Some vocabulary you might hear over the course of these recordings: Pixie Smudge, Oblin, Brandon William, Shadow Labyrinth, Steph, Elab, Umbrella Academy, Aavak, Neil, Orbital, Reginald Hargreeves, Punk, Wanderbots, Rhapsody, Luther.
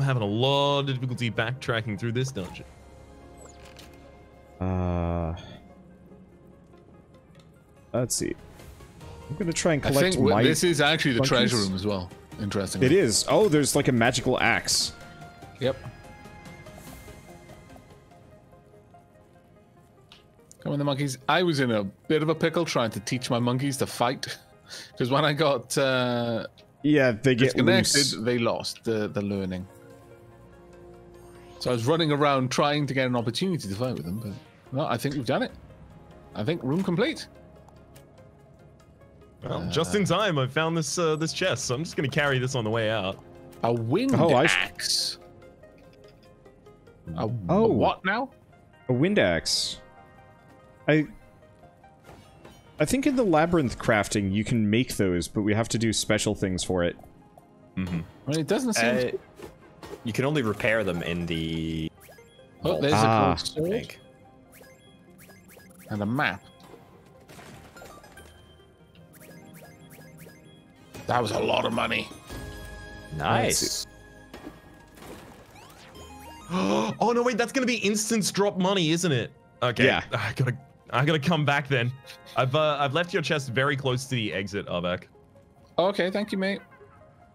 I'm having a lot of difficulty backtracking through this dungeon. Let's see. I'm gonna try and collect. I think my this is actually the treasure room as well. Interesting. It is. Oh, there's like a magical axe. Yep. Come on, the monkeys. I was in a bit of a pickle trying to teach my monkeys to fight, because when I got they get disconnected, they lost the learning. So I was running around trying to get an opportunity to fight with them, but no, I think we've done it. I think room complete. Well, just in time, I found this this chest, so I'm just gonna carry this on the way out. A wind axe. A what now? A wind axe. I think in the labyrinth crafting you can make those, but we have to do special things for it. Mm-hmm. Well, it doesn't seem. You can only repair them in the. Oh, there's a gold sword. And a map. That was a lot of money. Nice. Oh no, wait, that's gonna be instance drop money, isn't it? Okay. Yeah. I gotta come back then. I've left your chest very close to the exit, Aavak. Okay, thank you, mate.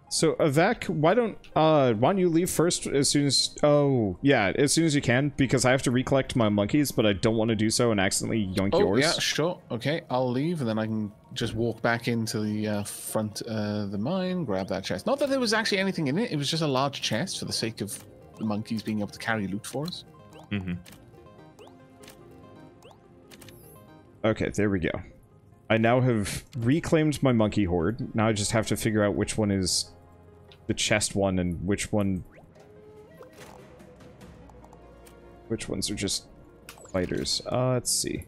So Aavak, why don't you leave first as soon as as soon as you can, because I have to recollect my monkeys, but I don't want to do so and accidentally yoink yours. Yeah, sure. Okay, I'll leave and then I can just walk back into the front of the mine, grab that chest. Not that there was actually anything in it, it was just a large chest for the sake of the monkeys being able to carry loot for us. Mm-hmm. Okay, there we go. I now have reclaimed my monkey horde. Now I just have to figure out which one is the chest one and which ones are just fighters. Let's see.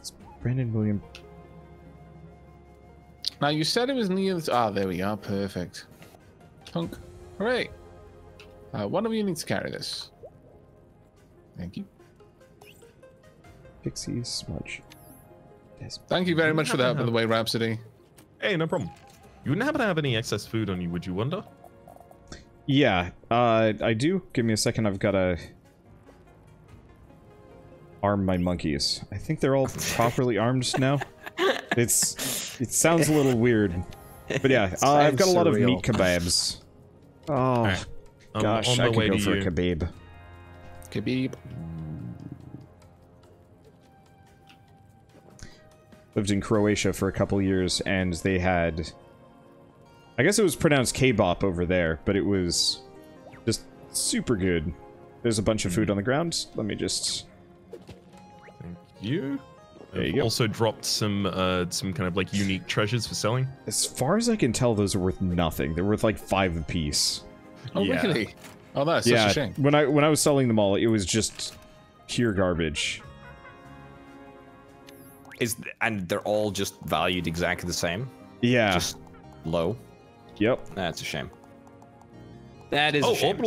It's Brandon William. Now you said it was Neil's. Ah, there we are. Perfect. Punk. Hooray. One of you needs to carry this. Thank you. Pixie Smudge. Yes. Thank you very much for that, by the way, Rhapsody. Hey, no problem. You wouldn't happen to have any excess food on you, would you wonder? Yeah, I do. Give me a second, I've got to arm my monkeys. I think they're all properly armed now. It sounds a little weird. But yeah, I've got a lot of meat kebabs. Oh, right. Gosh, I could go for a kebab. Kebab. Lived in Croatia for a couple years, and they had... I guess it was pronounced kebab over there, but it was just super good. There's a bunch of food on the ground. Let me just... Thank you. There you go. Also dropped some kind of, like, unique treasures for selling. As far as I can tell, those are worth nothing. They're worth, like, 5 apiece. Oh, yeah. Really? Oh, that's such a shame. When I was selling them all, it was just pure garbage. And they're all just valued exactly the same. Yeah. Just low. Yep. That's a shame. That is a shame.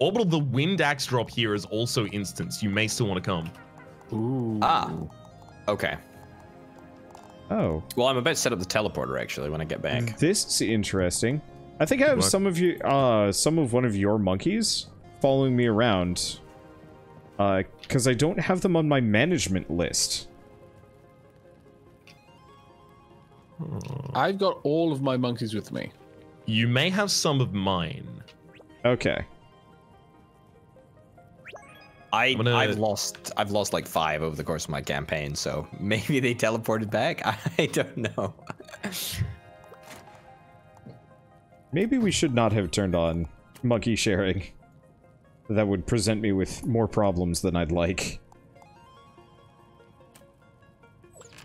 Orbital, the wind axe drop here is also instance. You may still want to come. Ooh. Ah. Okay. Oh. Well, I'm about to set up the teleporter, actually, when I get back. This is interesting. I think I have one of your monkeys following me around. Because I don't have them on my management list. I've got all of my monkeys with me. You may have some of mine. Okay. I've lost like 5 over the course of my campaign, so maybe they teleported back. I don't know. Maybe we should not have turned on monkey sharing. That would present me with more problems than I'd like.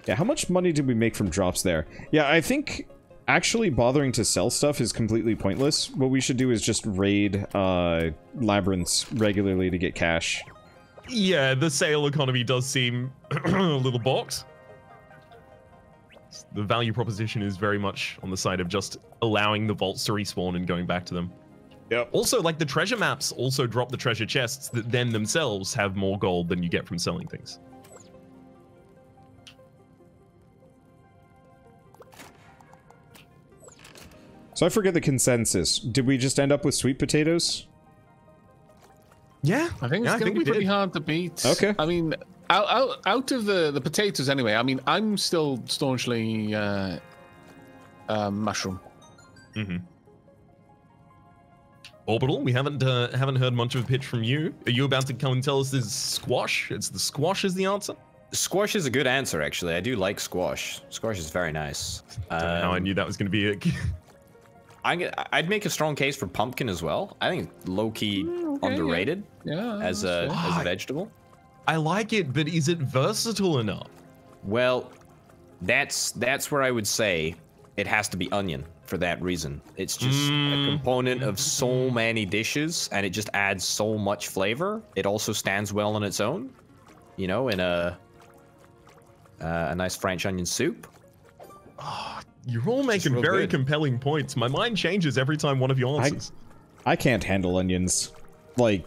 Yeah, how much money did we make from drops there? Yeah, I think actually bothering to sell stuff is completely pointless. What we should do is just raid labyrinths regularly to get cash. Yeah, the sale economy does seem a little boxed. The value proposition is very much on the side of just allowing the vaults to respawn and going back to them. Yep. Also, like, the treasure maps also drop the treasure chests that then themselves have more gold than you get from selling things. So I forget the consensus. Did we just end up with sweet potatoes? Yeah, I think it's going to be pretty hard to beat. Okay. I mean, out of the potatoes anyway, I mean, I'm still staunchly mushroom. Mm-hmm. Orbital, we haven't heard much of a pitch from you. Are you about to come and tell us this is squash? It's the squash is the answer? Squash is a good answer, actually. I do like squash. Squash is very nice. Don't know how I knew that was going to be it. I'd make a strong case for pumpkin as well. I think low-key underrated as a vegetable. I like it, but is it versatile enough? Well, that's where I would say it has to be onion for that reason. It's just a component of so many dishes, and it just adds so much flavor. It also stands well on its own, you know, in a nice French onion soup. Oh, you're all making very compelling points. My mind changes every time one of you answers. I can't handle onions. Like,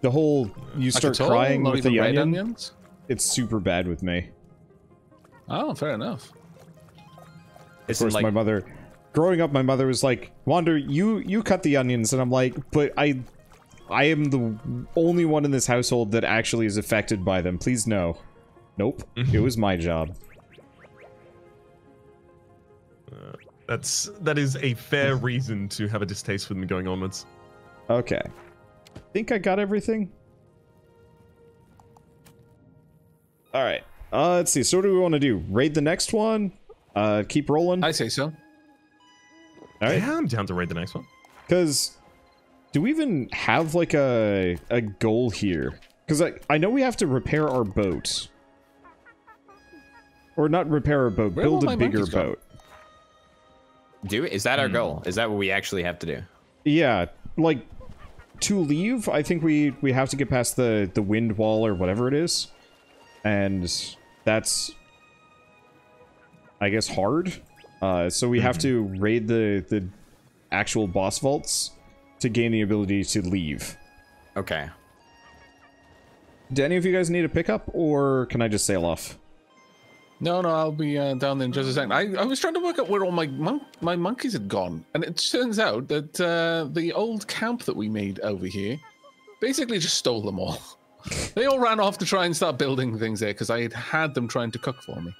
the whole you start crying with the onions? It's super bad with me. Oh, fair enough. Of course, my mother... Growing up, my mother was like, Wander, you cut the onions. And I'm like, but I am the only one in this household that actually is affected by them. Please no. Nope. It was my job. That is a fair reason to have a distaste for them going onwards. Okay. I think I got everything. Alright. Let's see. So what do we want to do? Raid the next one? Keep rolling? I say so. Right. Yeah, I'm down to raid the next one. Because, do we even have, like, a goal here? Because I know we have to repair our boat. Or not repair our boat, build a bigger boat. Do it? Is that our goal? Is that what we actually have to do? Yeah, like, to leave, I think we have to get past the wind wall or whatever it is. And that's, I guess, hard. So we have to raid the actual boss vaults to gain the ability to leave. Okay. Do any of you guys need a pickup, or can I just sail off? No, I'll be down there in just a second. I was trying to work out where all my monkeys had gone, and it turns out that the old camp that we made over here basically just stole them all. They all ran off to try and start building things there, because I had them trying to cook for me.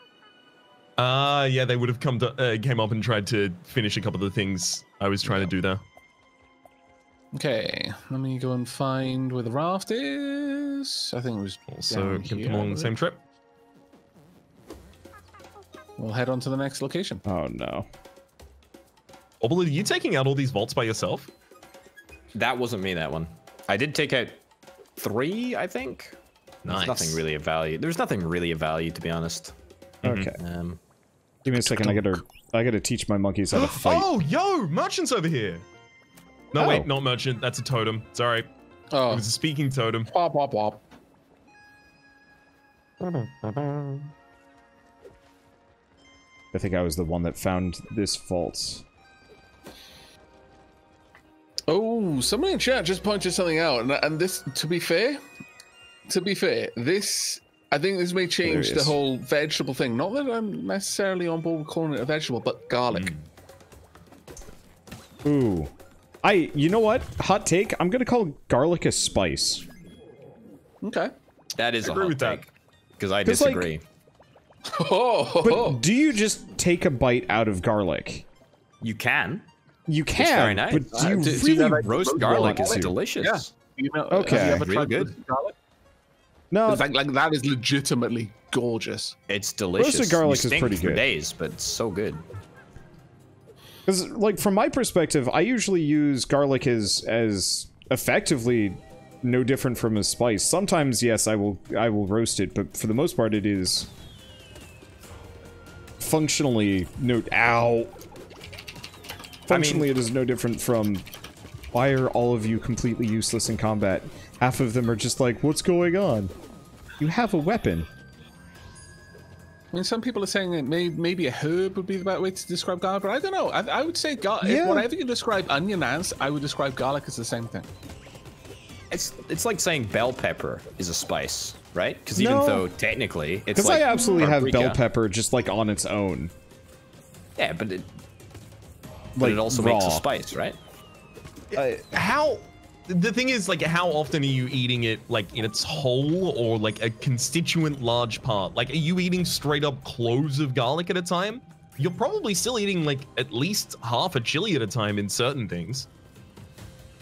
Yeah, they would have came up and tried to finish a couple of the things I was trying to do there. Okay, let me go and find where the raft is. I think it was also kept them all on the same trip. We'll head on to the next location. Oh no. Oblin, are you taking out all these vaults by yourself? That wasn't me, that one. I did take out 3, I think. Nice. There's nothing really of value. There's nothing really of value, to be honest. Okay. Give me a second. I gotta teach my monkeys how to fight. Oh, yo, merchant's over here. No, wait, not merchant. That's a totem. Sorry. Oh. It was a speaking totem. Bop, bop, bop. I think I was the one that found this fault. Oh, somebody in chat just pointed something out, and this, to be fair, this. I think this may change the whole vegetable thing. Not that I'm necessarily on board with calling it a vegetable, but garlic. Ooh. You know what? Hot take. I'm going to call garlic a spice. Okay. That is a hot take. Because I disagree. Like, but do you just take a bite out of garlic? You can. You can. It's very nice. But do you really roast garlic? It's delicious. Yeah. You know, okay. Have you ever tried good garlic? No, like that is legitimately gorgeous. It's delicious. Roasted garlic is pretty good. For days, but it's so good. Because, like, from my perspective, I usually use garlic as effectively no different from a spice. Sometimes, yes, I will roast it, but for the most part, it is functionally Functionally, it is no different from. Why are all of you completely useless in combat? Half of them are just like, what's going on? You have a weapon. I mean, some people are saying that maybe a herb would be the better way to describe garlic, but I don't know. I would say garlic. Yeah. Whatever you describe onion as, I would describe garlic as the same thing. It's like saying bell pepper is a spice, right? Because even though technically it's like... Because I absolutely have bell pepper just like on its own. Yeah, but But it also makes a spice, right? The thing is, like, how often are you eating it, like, in its whole or, like, a constituent large part? Like, are you eating straight up cloves of garlic at a time? You're probably still eating, like, at least half a chili at a time in certain things.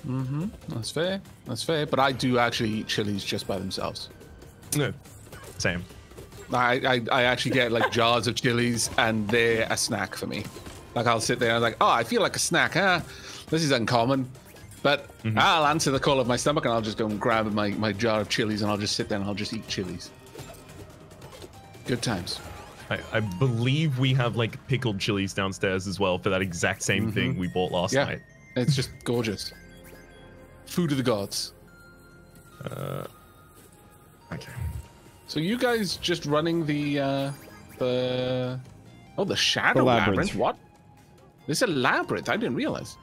Mm-hmm. That's fair. That's fair. But I do actually eat chilies just by themselves. No. Same. I actually get, like, jars of chilies, and they're a snack for me. Like, I'll sit there and I'm like, oh, I feel like a snack, huh? This is uncommon. But mm-hmm. I'll answer the call of my stomach, and I'll just go and grab my jar of chilies, and I'll just sit there and I'll just eat chilies. Good times. I believe we have like pickled chilies downstairs as well for that exact same mm-hmm. thing we bought last night. It's just gorgeous. Food of the gods. Okay. So you guys just running the Shadow Labyrinth. What? This is a labyrinth. I didn't realize.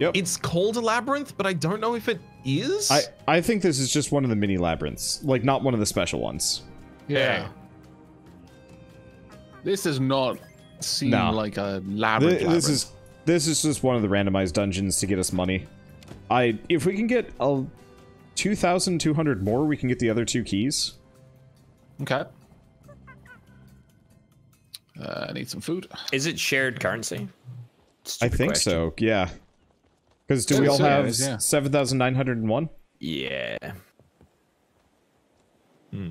Yep. It's called a labyrinth, but I don't know if it is. I think this is just one of the mini labyrinths, like not one of the special ones. Yeah. This does not seem like a labyrinth. This is just one of the randomized dungeons to get us money. If we can get 2,200 more, we can get the other two keys. Okay. I need some food. Is it shared currency? Stupid I think question. So. Yeah. Because do we all have 7,901? Yeah. Hmm.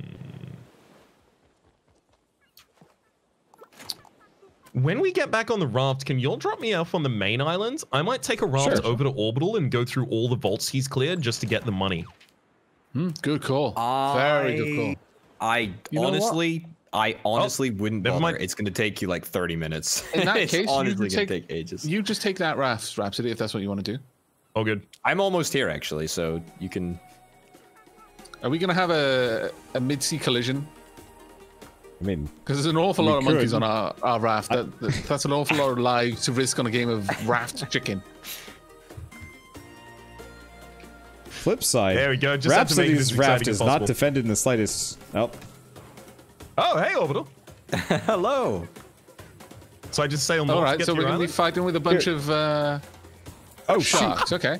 When we get back on the raft, can y'all drop me off on the main island? I might take a raft over to Orbital and go through all the vaults he's cleared just to get the money. Good call. Very good call. I honestly wouldn't bother. It's going to take you like 30 minutes. In that case, honestly going to take ages. You just take that raft, Rhapsody, if that's what you want to do. Oh, good. I'm almost here, actually, so you can... Are we going to have a mid-sea collision? I mean... Because there's an awful lot of monkeys on our raft. That's an awful lot of lives to risk on a game of raft chicken. Flip side. There we go. Just Rhapsody's raft is not defended in the slightest. Nope. Oh, hey, Orbital. Hello. So I just sail north. All right, so we're going to be fighting with a bunch of sharks. Okay.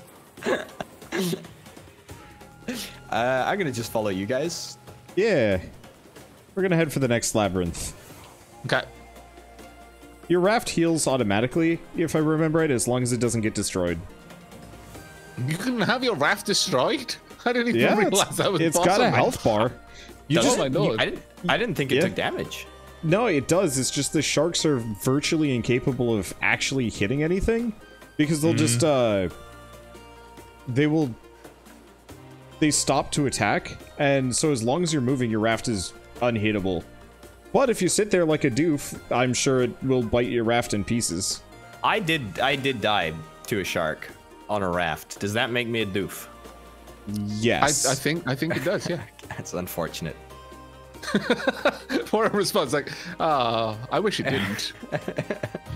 I'm going to just follow you guys. Yeah. We're going to head for the next labyrinth. Okay. Your raft heals automatically, if I remember right, as long as it doesn't get destroyed. You can have your raft destroyed? I didn't even realize that was possible. It's got a health bar. I didn't think it took damage. No, it does. It's just the sharks are virtually incapable of actually hitting anything because they'll just they stop to attack, and so as long as you're moving, your raft is unhittable. But if you sit there like a doof, I'm sure it will bite your raft in pieces. I did die to a shark on a raft. Does that make me a doof? Yes. I think it does, yeah. That's unfortunate. For a response, like, I wish it didn't.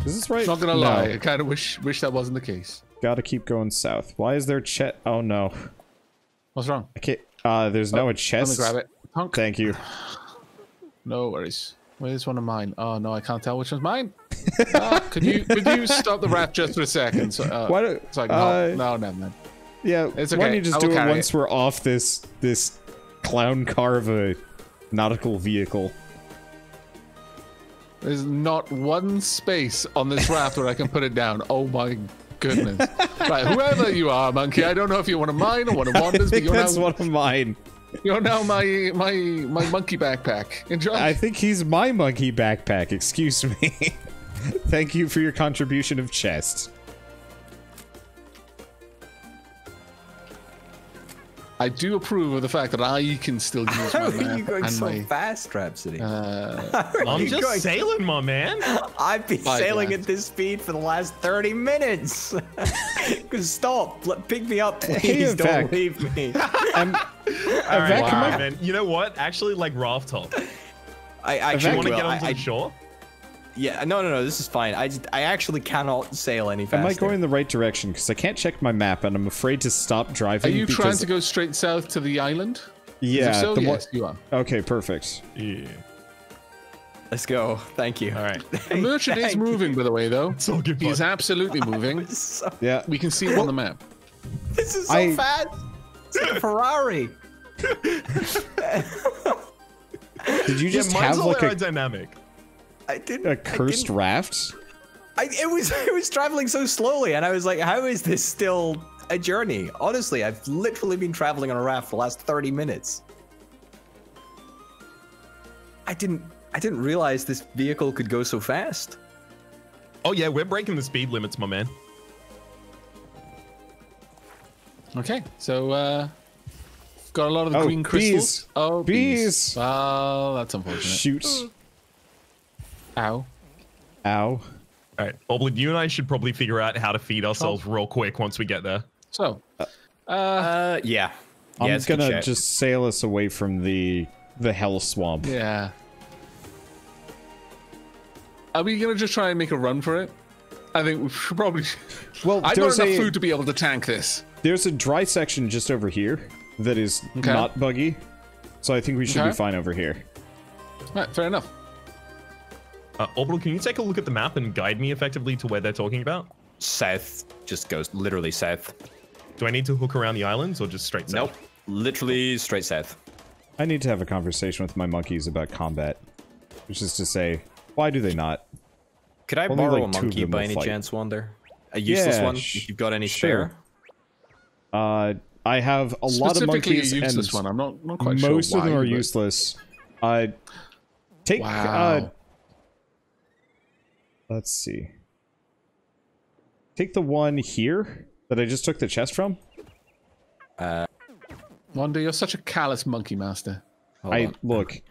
Is this right? Not gonna lie, I kind of wish that wasn't the case. Gotta keep going south. Why is there oh no. What's wrong? Okay, there's no chest. Let me grab it. Punk. Thank you. No worries. Where's one of mine? Oh no, I can't tell which one's mine. could you stop the raft just for a second? So, why do, it's like, no, never mind. Yeah, it's okay. Why don't you just do it once we're off this clown car of a nautical vehicle? There's not one space on this raft where I can put it down. Oh my goodness. Right, whoever you are, monkey, I don't know if you're one of mine or one of Wanda's, but you're now one of mine. You're now my monkey backpack. Enjoy. I think he's my monkey backpack, excuse me. Thank you for your contribution of chest. I do approve of the fact that I can still use my raft. How are you going so fast, Rhapsody? I'm just sailing, my man. I've been sailing at this speed for the last 30 minutes. Stop. Pick me up, please. Hey, don't leave me. All right, man. You know what? Actually, like, raft hop. I actually want to get onto the shore. Yeah, no, this is fine. I actually cannot sail any faster. Am I going in the right direction? Because I can't check my map, and I'm afraid to stop driving. Are you trying to go straight south to the island? Yeah. Yes, you are. Okay, perfect. Yeah. Let's go. Thank you. All right. The merchant is moving, by the way, though. So good. He's absolutely moving. So... Yeah. We can see it on the map. This is so fast. It's like a Ferrari. Did you just have like a dynamic? I didn't. A cursed raft. It was traveling so slowly, and I was like, how is this still a journey? Honestly, I've literally been traveling on a raft for the last 30 minutes. I didn't realize this vehicle could go so fast. Oh yeah, we're breaking the speed limits, my man. Okay, so got a lot of the green crystals. Bees. Oh, bees! Oh, that's unfortunate. Shoot! Ow! Ow! All right, Oblin, you and I should probably figure out how to feed ourselves real quick once we get there. So, yeah, I'm gonna just sail us away from the hell swamp. Yeah. Are we gonna just try and make a run for it? I think we should probably. Well, I've got enough food to be able to tank this. There's a dry section just over here that is not buggy, so I think we should be fine over here. All right, fair enough. Orbital, can you take a look at the map and guide me effectively to where they're talking about? South, just goes literally south. Do I need to hook around the islands or just straight south? Nope, literally straight south. I need to have a conversation with my monkeys about combat, which is to say, why do they not? Could I borrow a monkey by any chance, Wander? A useless one, if you've got any spare? I have a lot of monkeys, a useless one. I'm not quite sure why. Most of them are useless. Take. Let's see. Take the one here that I just took the chest from. Wander, you're such a callous monkey master. Look.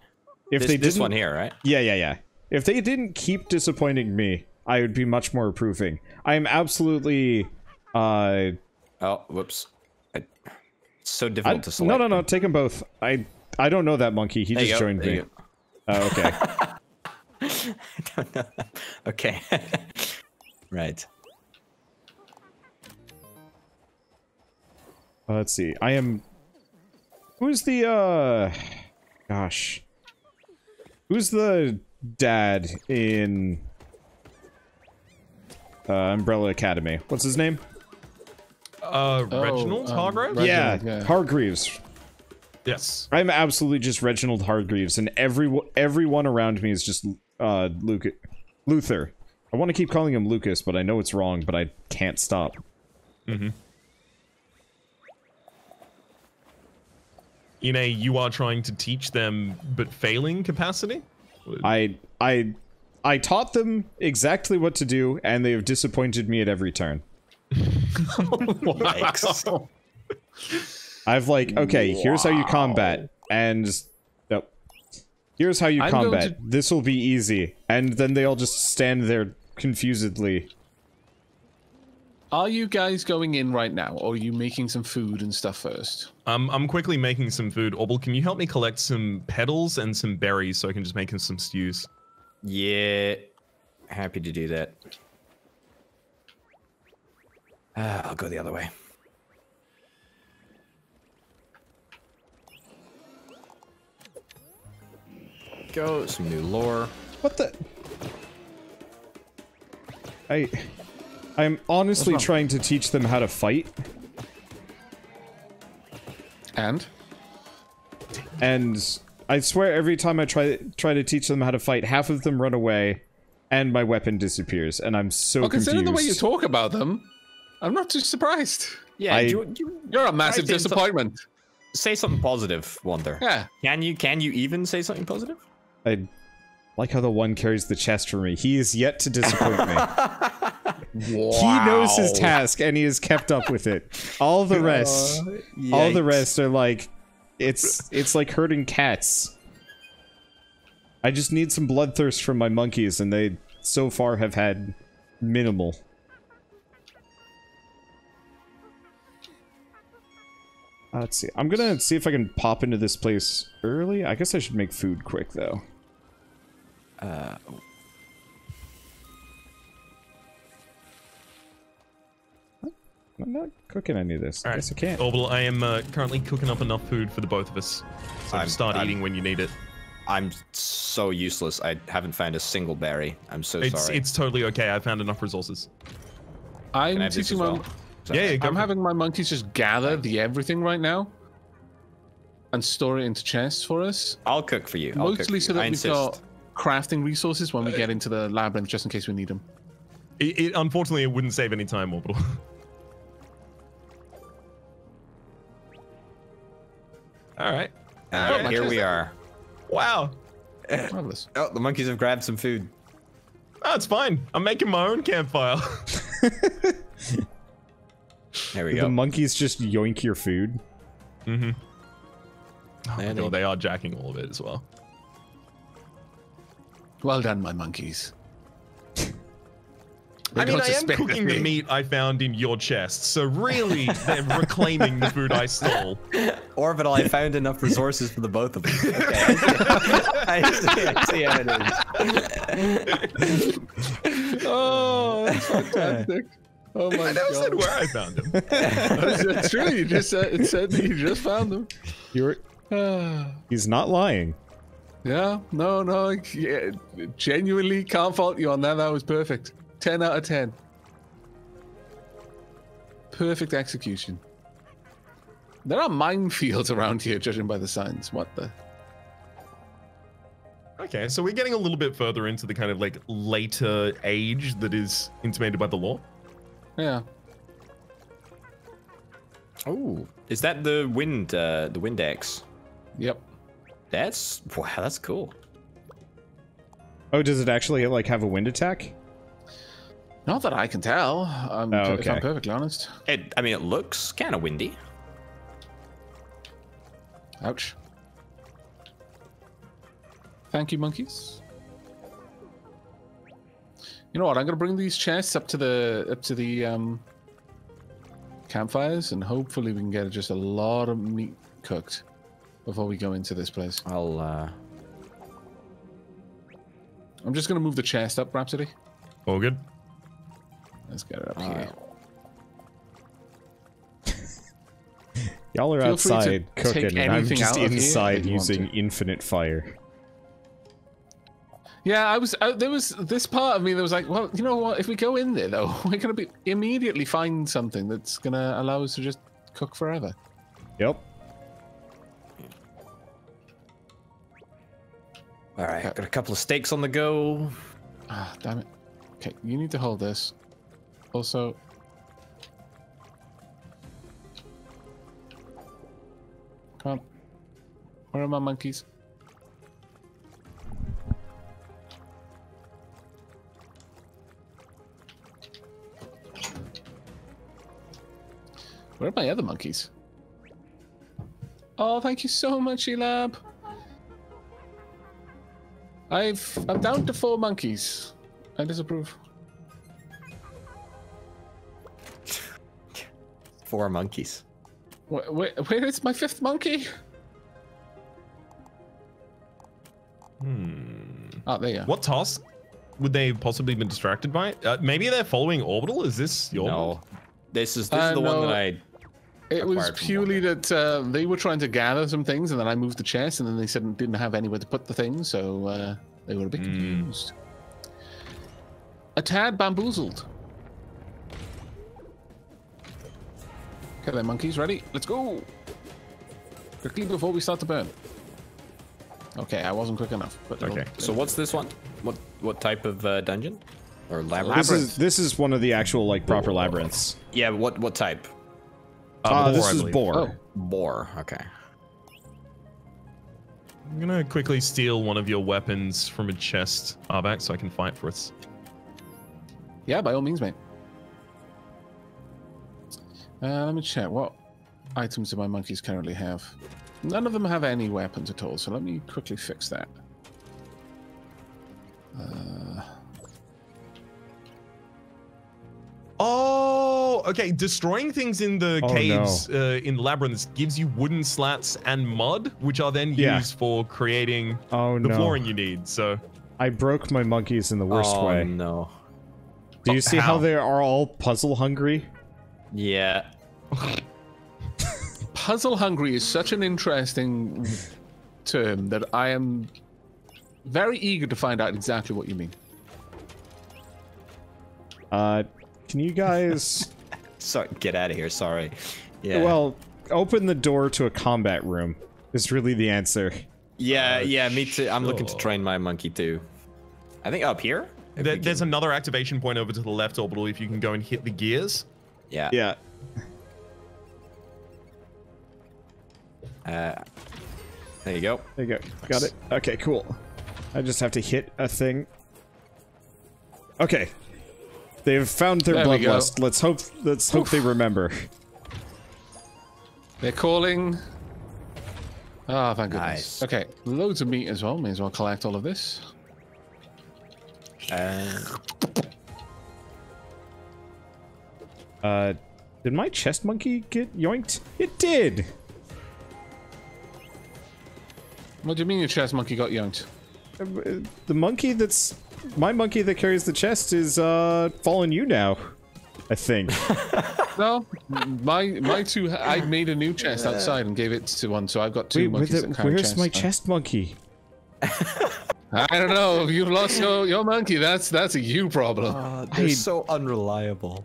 If they didn't, this one here, right? Yeah. If they didn't keep disappointing me, I would be much more approving. I am absolutely. Oh, whoops. It's so difficult to select. No, take them both. I don't know that monkey. He just joined me. Oh, okay. I don't know that. Okay. Right. Let's see. I am... Who's the, Gosh. Who's the dad in... Umbrella Academy? What's his name? Reginald Hargreeves? Yeah, Hargreeves. Yes. I'm absolutely just Reginald Hargreeves, and everyone around me is just Luther. I want to keep calling him Lucas, but I know it's wrong, but I can't stop. Mm-hmm. Ine, you are trying to teach them, but failing capacity? I taught them exactly what to do, and they have disappointed me at every turn. Wow. I've like, okay, here's how you combat, and here's how you combat. This will be easy, and then they all just stand there confusedly. Are you guys going in right now, or are you making some food and stuff first? I'm quickly making some food. Orbel, can you help me collect some petals and some berries so I can just make some stews? Yeah, happy to do that. I'll go the other way. Go, some new lore. What the? I'm honestly trying to teach them how to fight. And I swear every time I try to teach them how to fight, half of them run away, and my weapon disappears, and I'm so confused. Considering the way you talk about them, I'm not too surprised. Yeah, you're a massive disappointment. Say something positive, Wander. Yeah. Can you even say something positive? I like how the one carries the chest for me. He is yet to disappoint me. He knows his task and he has kept up with it. All the rest, are like, it's like herding cats. I just need some bloodthirst from my monkeys, and they so far have had minimal. Let's see. I'm gonna see if I can pop into this place early. I guess I should make food quick, though. I'm not cooking any of this. All right. I guess I can't. Orbital, I am currently cooking up enough food for the both of us. So just start eating when you need it. I'm so useless. I haven't found a single berry. I'm so sorry. It's totally okay. I found enough resources. I'm teaching my... Yeah, I'm having my monkeys just gather the everything right now and store it into chests for us. I'll cook for you. Mostly so that we've got crafting resources when we get into the labyrinth, just in case we need them. Unfortunately, it wouldn't save any time, Orbital. All right. Here we are. Wow. Marvelous. Oh, the monkeys have grabbed some food. Oh, it's fine. I'm making my own campfire. There we go. The monkeys just yoink your food. Mm-hmm. Oh my God, they are jacking all of it as well. Well done, my monkeys. I mean, I am cooking the meat I found in your chest, so really, they're reclaiming the food I stole. Orbital, I found enough resources for the both of us. Okay, I see how it is. Oh, that's fantastic. Oh my God. I never said where I found him. That's true, you just said, it said that you just found him. You were, he's not lying. Yeah, no, yeah, genuinely can't fault you on that. That was perfect. 10 out of 10. Perfect execution. There are minefields around here, judging by the signs. What the? Okay, so we're getting a little bit further into the kind of like later age that is intimated by the law. Yeah. Oh, is that the wind axe? Yep. Wow, that's cool. Oh, does it actually like have a wind attack? Not that I can tell. If I'm perfectly honest. I mean, it looks kind of windy. Ouch. Thank you, monkeys. You know what? I'm gonna bring these chests up to the campfires, and hopefully we can get just a lot of meat cooked before we go into this place. I'm just gonna move the chest up, Rhapsody. All good. Let's get it up here. Y'all are outside cooking, and I'm just inside using infinite fire. Yeah, there was this part of me that was like, well, you know what? If we go in there, though, we're going to immediately find something that's going to allow us to just cook forever. Yep. All right, got a couple of steaks on the go. Ah, damn it. Okay, you need to hold this. Also, come on. Where are my monkeys? Where are my other monkeys? Oh, thank you so much, Elab. I'm down to 4 monkeys. I disapprove. 4 monkeys. Where is my 5th monkey? Oh, there you go. What task would they possibly have been distracted by? Maybe they're following Orbital? Is this your one? This is the one that I... It was purely that they were trying to gather some things, and then I moved the chest, and then they said it didn't have anywhere to put the things, so they were a bit confused. A tad bamboozled. Okay, then, monkeys, ready? Let's go! Quickly before we start to burn. Okay, I wasn't quick enough. But okay, so what's this one? What type of dungeon? Or labyrinth? This is one of the actual, like, proper labyrinths. Yeah, but what type? This is boar. Oh. Boar, okay. I'm gonna quickly steal one of your weapons from a chest, Aavak, so I can fight for us. Yeah, by all means, mate. Let me check what items do my monkeys currently have. None of them have any weapons at all, so let me quickly fix that. Oh, okay. Destroying things in the caves, in labyrinths, gives you wooden slats and mud, which are then used for creating the flooring you need. So I broke my monkeys in the worst way. Oh no! Do you see how they are all puzzle hungry? Yeah. Puzzle hungry is such an interesting term that I am Very eager to find out exactly what you mean. Can you guys... Sorry, get out of here, sorry. Yeah. Well, open the door to a combat room is really the answer. Yeah, yeah, me too. I'm looking to train my monkey too. I think up here? There's another activation point over to the left, Orbital, if you can go and hit the gears. Yeah. Yeah. There you go. There you go. Nice. Got it. Okay, cool. I just have to hit a thing. Okay. They've found their bloodlust. Let's hope they remember. They're calling. Ah, oh, thank goodness. Nice. Okay, loads of meat as well. May as well collect all of this. Did my chest monkey get yoinked? It did! What do you mean your chest monkey got yoinked? The monkey that's... My monkey that carries the chest is, following you now, I think. No, my two... I made a new chest outside and gave it to one, so I've got two monkeys that carry chests. Where's my chest monkey? I don't know. If you've lost your monkey, that's a you problem. They're so unreliable.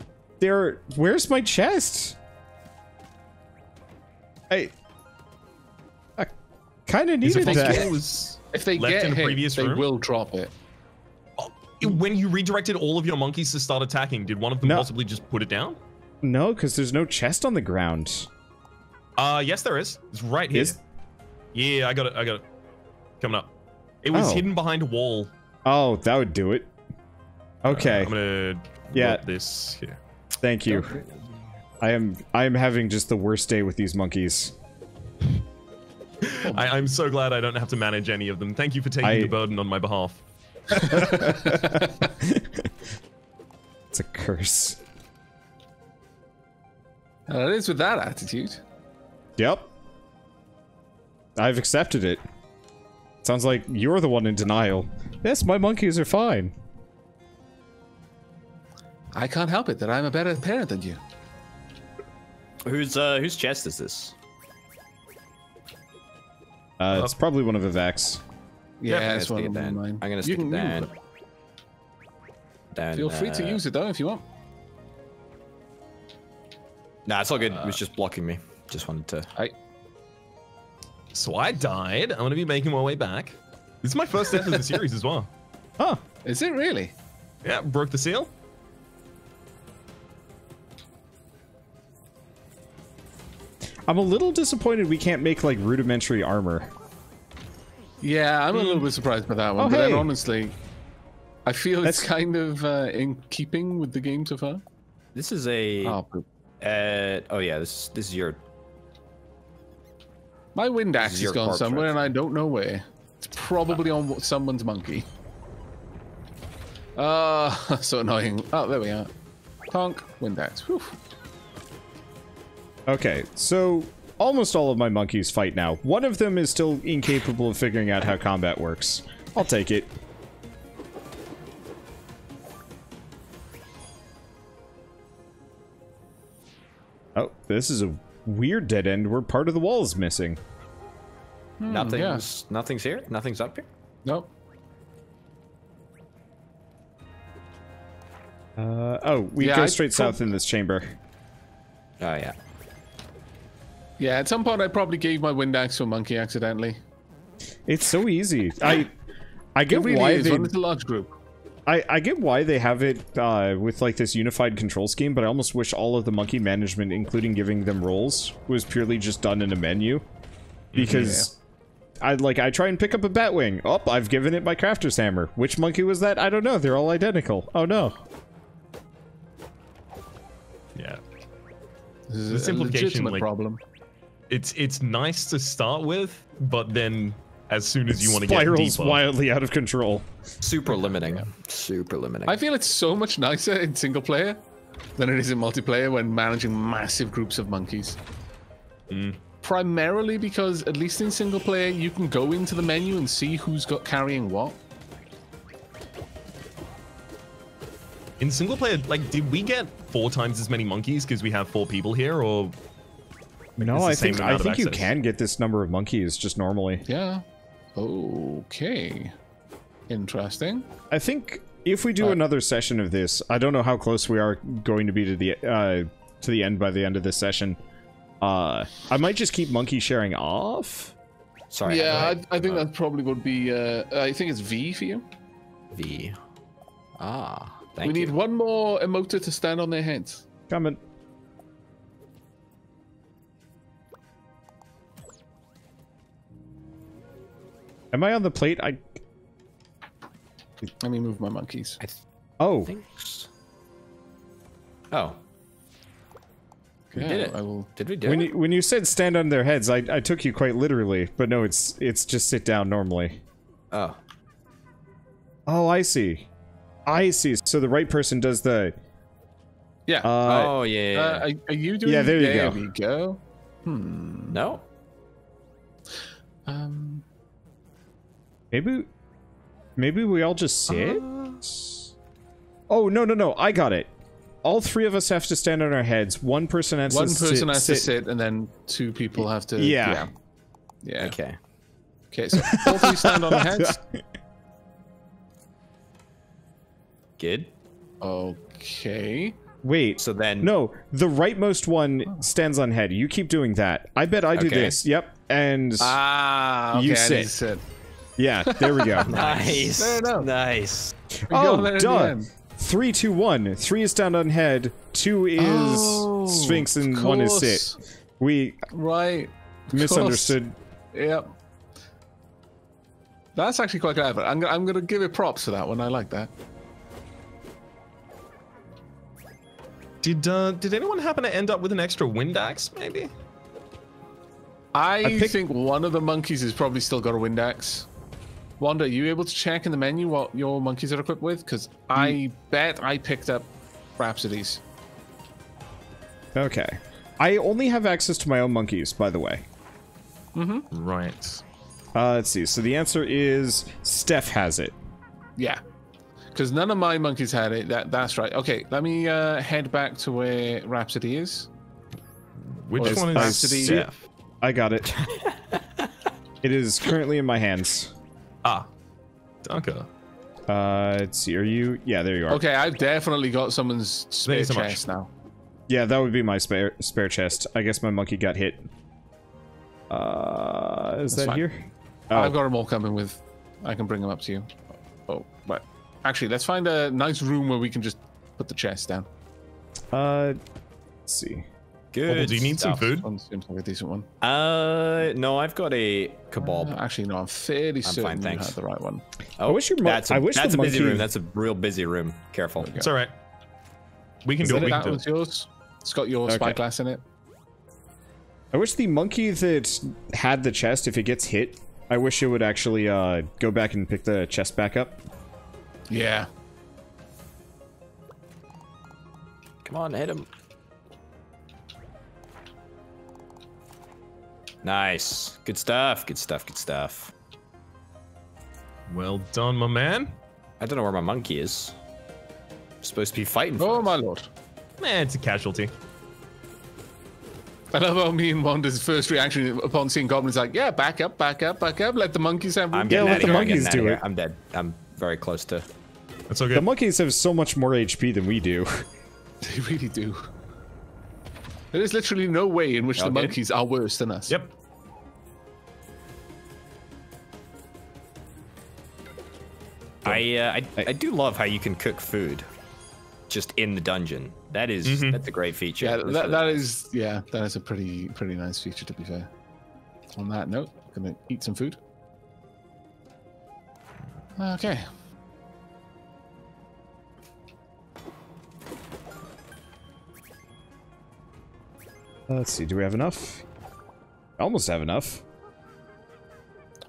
Where's my chest? I kind of needed that. If they get hit, they will drop it. When you redirected all of your monkeys to start attacking, did one of them possibly just put it down? No, because there's no chest on the ground. Yes, there is. It's right here. Yeah, I got it. Coming up. It was hidden behind a wall. Oh, that would do it. Okay. I'm gonna put this here. Thank you. I am having just the worst day with these monkeys. I'm so glad I don't have to manage any of them. Thank you for taking the burden on my behalf. It's a curse. It is with that attitude. Yep. I've accepted it. Sounds like you're the one in denial. Yes, my monkeys are fine. I can't help it that I'm a better parent than you. Whose chest is this? It's probably one of Aavak's. Yeah, it's one of mine. I'm gonna stick it down. Feel free to use it though if you want. Nah, it's all good. It was just blocking me. Just wanted to. So I died. I'm gonna be making my way back. This is my first death of the series as well. Oh, is it really? Yeah, broke the seal. I'm a little disappointed we can't make like rudimentary armor. Yeah, I'm a little bit surprised by that one, but then honestly, I feel it's kind of in keeping with the game so far. This is a. This is your. My wind axe is gone somewhere, and I don't know where. It's probably on someone's monkey. So annoying. Oh, there we are. Punk, wind axe. Whew. Okay, so almost all of my monkeys fight now. One of them is still incapable of figuring out how combat works. I'll take it. Oh, this is a... weird dead end where part of the wall is missing. Nothing's here? Nothing's up here? Nope. Go straight south in this chamber. Oh, yeah. Yeah, at some point I probably gave my wind axe to a monkey accidentally. It's so easy. I get really why they... It's a large group. I get why they have it with like this unified control scheme, but I almost wish all of the monkey management, including giving them roles, was purely just done in a menu. Because I try and pick up a batwing. Oh, I've given it my crafter's hammer. Which monkey was that? I don't know. They're all identical. Oh no. Yeah. This is a legitimate problem. It's nice to start with, but then as soon as you want to get deeper. Spirals wildly out of control. Super limiting. Yeah. Super limiting. I feel it's so much nicer in single player than it is in multiplayer when managing massive groups of monkeys. Primarily because, at least in single player, you can go into the menu and see who's got carrying what. In single player, like, did we get 4 times as many monkeys because we have 4 people here, or... No, I think you can get this number of monkeys just normally. Yeah. Okay. Interesting. I think if we do another session of this, I don't know how close we are going to be to the end by the end of this session. I might just keep monkey sharing off. Sorry. Yeah, I think that probably would be. I think it's V for you. V. Ah, thank you. We need one more emoter to stand on their heads. Coming. Am I on the plate? Let me move my monkeys. Oh. Thanks. Oh. We did it. Did we do it? When you said stand on their heads, I took you quite literally, but no, it's just sit down normally. Oh. Oh, I see. I see. So the right person does the... Yeah. Oh, yeah. Are you doing... Yeah, there you go. Hmm. No. Maybe we all just sit? Oh, no, I got it. All three of us have to stand on our heads. One person has to sit. And then two people have to... Yeah. Yeah. Okay. Okay, so all three stand on our heads. Good. Okay. Wait. So then... No, the rightmost one stands on head. You keep doing that. I bet I do this. Yep. And... Ah, okay, you sit. Yeah, there we go. Nice. Nice. Oh, done. 3, 2, 1. 3 is stand on head. 2 is Sphinx, and 1 is sit. We misunderstood. Yep. That's actually quite clever. I'm gonna give it props for that one. I like that. Did anyone happen to end up with an extra wind axe? Maybe. I think one of the monkeys has probably still got a wind axe. Wanda, are you able to check in the menu what your monkeys are equipped with? Because I bet I picked up Rhapsodies. Okay. I only have access to my own monkeys, by the way. Mm-hmm. Right. Let's see. So the answer is Steph has it. Yeah. Because none of my monkeys had it. That's right. Okay, let me head back to where Rhapsody is. Which one is Rhapsody? Steph. I got it. It is currently in my hands. Ah, okay. Let's see. Are you? Yeah, there you are. Okay, I've definitely got someone's spare chest now. Yeah, that would be my spare chest. I guess my monkey got hit. Is that here? Oh. I've got them all coming with. I can bring them up to you. Oh, but actually, let's find a nice room where we can just put the chest down. Let's see. Good. Oh, do you need some food? Seems like a decent one. No, I've got a kebab. Actually, no, I'm fairly certain I have the right one. Oh, I wish your that's a busy room. That's a real busy room. Careful. It's all right. We can do it. That one's yours. It's got your spyglass in it. I wish the monkey that had the chest, if it gets hit, I wish it would actually go back and pick the chest back up. Yeah. Come on, hit him. Nice. Good stuff. Good stuff. Good stuff. Well done, my man. I don't know where my monkey is. I'm supposed to be fighting for my lord. Man, it's a casualty. I love how me and Wanda's first reaction upon seeing goblins like, yeah, back up, back up, back up. Let the monkeys have room. Yeah, let the monkeys do it. I'm dead. I'm very close to... That's okay. The monkeys have so much more HP than we do. They really do. There is literally no way in which the monkeys are worse than us. Yep. I do love how you can cook food just in the dungeon. That is that's a great feature. Yeah, that is a pretty nice feature, to be fair. On that note, I'm gonna eat some food. Okay. Let's see, do we have enough? I almost have enough.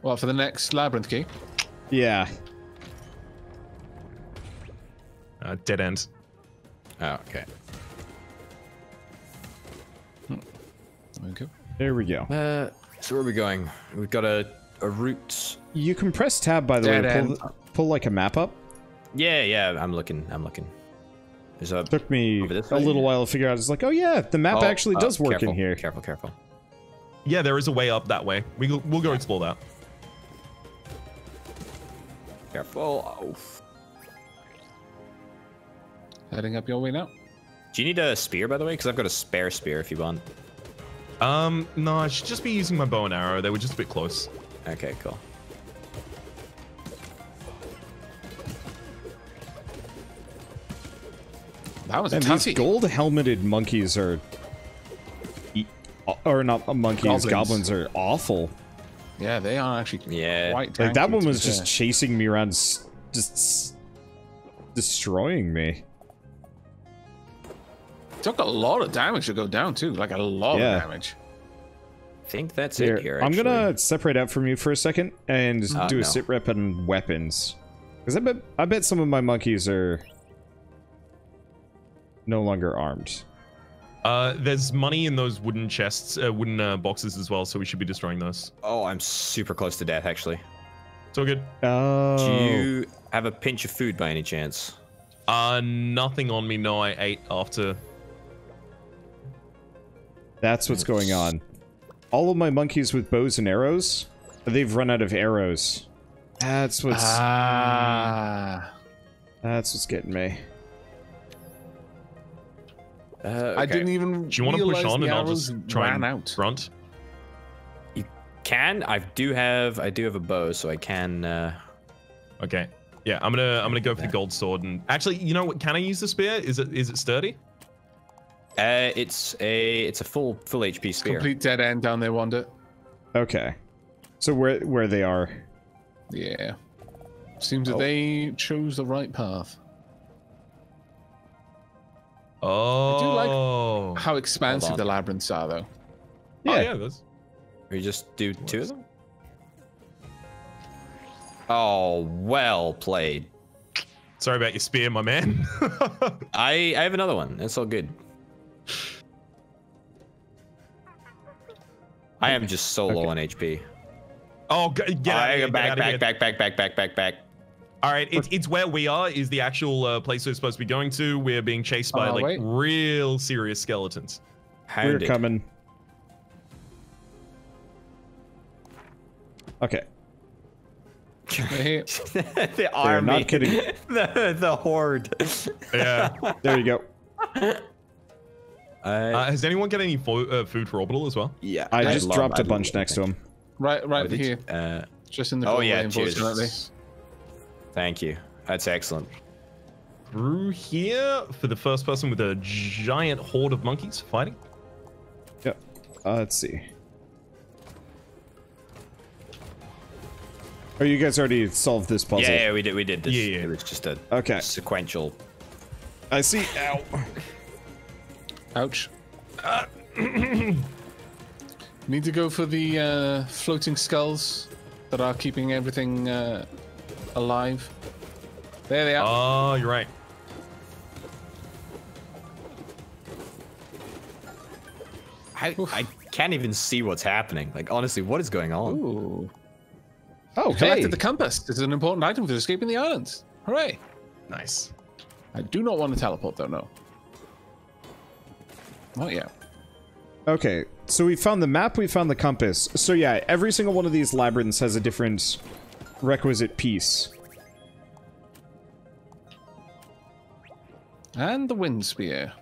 Well, for the next labyrinth key. Yeah. Dead end. Oh, okay. Okay. There we go. So where are we going? We've got a route. You can press tab, by the way, and pull like a map up. Yeah, I'm looking. It took me a little while to figure out. It's like, oh yeah, the map actually does work in here. Careful. Yeah, there is a way up that way. We'll go explore that. Careful. Oof. Heading up your way now. Do you need a spear, by the way? Because I've got a spare spear if you want. No, I should just be using my bow and arrow. They were just a bit close. Okay, cool. That was tough. These gold-helmeted monkeys are... Or not monkeys, goblins are awful. Yeah, they are actually quite tanky. Like, that one was just chasing me around, just destroying me. Took a lot of damage to go down too, like a lot of damage. I think that's it here, actually. I'm gonna separate out from you for a second and do a sit rep on weapons. Because I bet some of my monkeys are no longer armed. There's money in those wooden chests, wooden boxes as well, so we should be destroying those. Oh, I'm super close to death, actually. It's all good. Oh. Do you have a pinch of food by any chance? Nothing on me, no, I ate after. That's what's going on. All of my monkeys with bows and arrows, they've run out of arrows. That's what's... Ah. That's what's getting me. Okay. I didn't even. Do you want to push on and I'll just try and grunt? You can. I do have a bow, so I can. Okay. Yeah, I'm gonna go for the gold sword and actually, you know what? Can I use the spear? Is it sturdy? It's a full HP spear. Complete dead end down there, Wander. Okay. So where they are? Yeah. Seems that they chose the right path. Oh. I do like how expansive the labyrinths are, though. Yeah, those. We just do two of them. Oh, well played. Sorry about your spear, my man. I have another one. It's all good. I am just so low on HP. Oh, get out of here, back. All right, it's where we are is the actual place we're supposed to be going to. We're being chased by like real serious skeletons. We're coming. Okay. The army. Not kidding. the horde. Yeah. There you go. Has anyone got any food for Orbital as well? Yeah. I just dropped a bunch next to him. Right here. Just in the unfortunately. Thank you. That's excellent. Through here for the first person with a giant horde of monkeys fighting. Yep. Let's see. Oh, you guys already solved this puzzle. Yeah, we did this. Yeah. It was just a sequential. I see. Ow. Ouch. Need to go for the floating skulls that are keeping everything alive. There they are. Oh, you're right. I can't even see what's happening. Like, honestly, what is going on? Ooh. Oh, you collected the compass. It's an important item for escaping the islands. Hooray. Nice. I do not want to teleport, though, no. Oh, yeah. Okay, so we found the map, we found the compass. So, yeah, every single one of these labyrinths has a different... requisite piece. And the wind spear.